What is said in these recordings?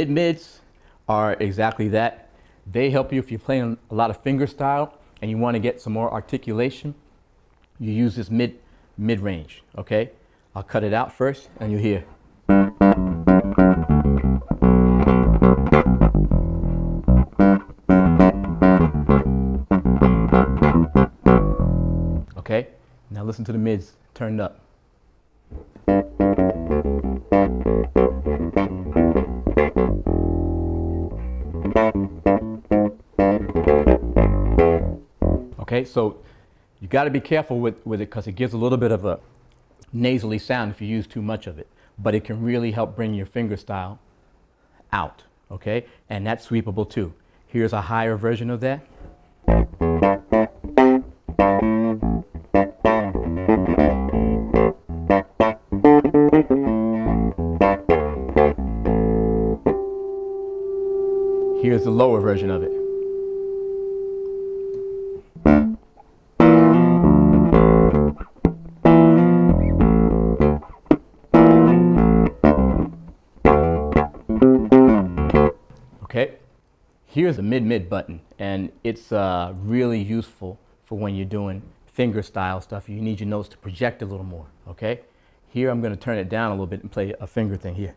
Mid-mids are exactly that. They help you if you're playing a lot of finger style and you want to get some more articulation. You use this mid-range, okay? I'll cut it out first and you hear. Okay, now listen to the mids turned up. Okay, so you got to be careful with it because it gives a little bit of a nasally sound if you use too much of it, but it can really help bring your finger style out, okay? And that's sweepable too. Here's a higher version of that. Here's the lower version of it. Here's a mid-mid button, and it's really useful for when you're doing finger style stuff. You need your notes to project a little more, okay? Here I'm going to turn it down a little bit and play a finger thing here.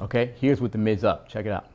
Okay, here's with the mids up. Check it out.